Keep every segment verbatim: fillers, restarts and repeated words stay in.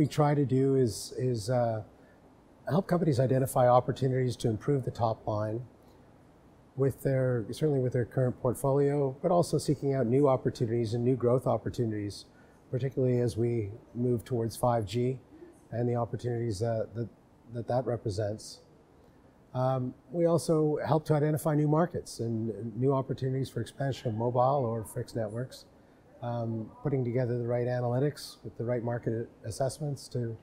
we try to do is, is uh, help companies identify opportunities to improve the top line with their, certainly with their current portfolio, but also seeking out new opportunities and new growth opportunities, particularly as we move towards five G and the opportunities that that, that, that represents. Um, we also help to identify new markets and new opportunities for expansion of mobile or fixed networks, um, putting together the right analytics with the right market assessments to,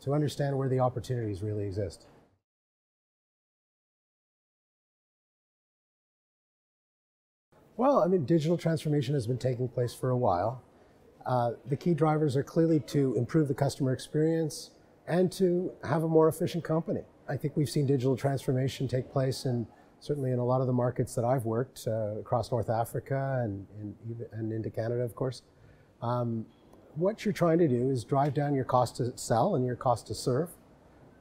to understand where the opportunities really exist. Well, I mean, digital transformation has been taking place for a while. Uh, the key drivers are clearly to improve the customer experience and to have a more efficient company. I think we've seen digital transformation take place in, certainly in a lot of the markets that I've worked, uh, across North Africa and, and, and into Canada, of course. Um, what you're trying to do is drive down your cost to sell and your cost to serve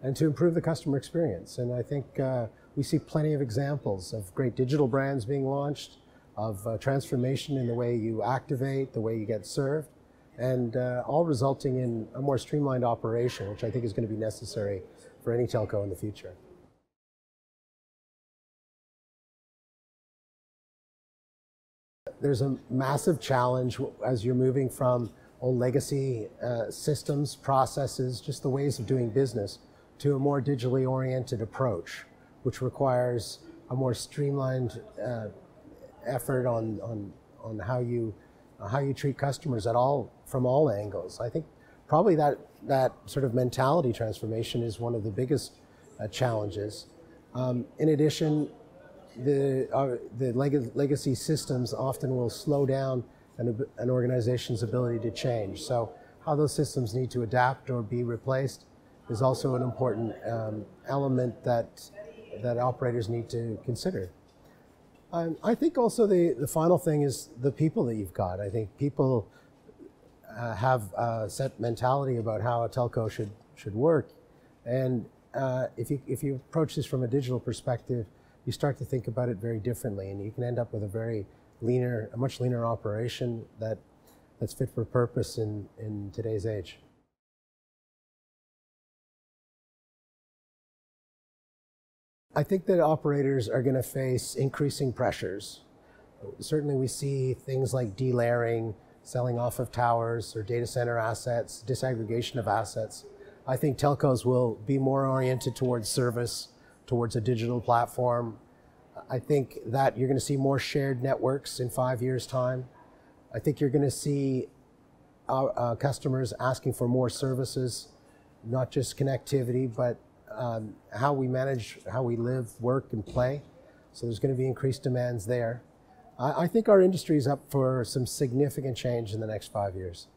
and to improve the customer experience. And I think uh, we see plenty of examples of great digital brands being launched, of uh, transformation in the way you activate, the way you get served, and uh, all resulting in a more streamlined operation, which I think is going to be necessary for any telco in the future. There's a massive challenge as you're moving from old legacy uh, systems, processes, just the ways of doing business, to a more digitally oriented approach, which requires a more streamlined uh, effort on, on, on how you uh, how you treat customers at all, from all angles. I think probably that that sort of mentality transformation is one of the biggest uh, challenges. Um, in addition, the, uh, the leg legacy systems often will slow down an, an organization's ability to change. So how those systems need to adapt or be replaced is also an important um, element that, that operators need to consider. Um, I think also the, the final thing is the people that you've got. I think people Uh, have a set mentality about how a telco should should work, and uh, if you if you approach this from a digital perspective, you start to think about it very differently, and you can end up with a very leaner, a much leaner operation that that's fit for purpose in in today's age. I think that operators are going to face increasing pressures. Certainly, we see things like delayering, selling off of towers or data center assets, disaggregation of assets. I think telcos will be more oriented towards service, towards a digital platform. I think that you're going to see more shared networks in five years' time. I think you're going to see our, our customers asking for more services, not just connectivity, but um, how we manage, how we live, work, and play. So there's going to be increased demands there. I think our industry is up for some significant change in the next five years.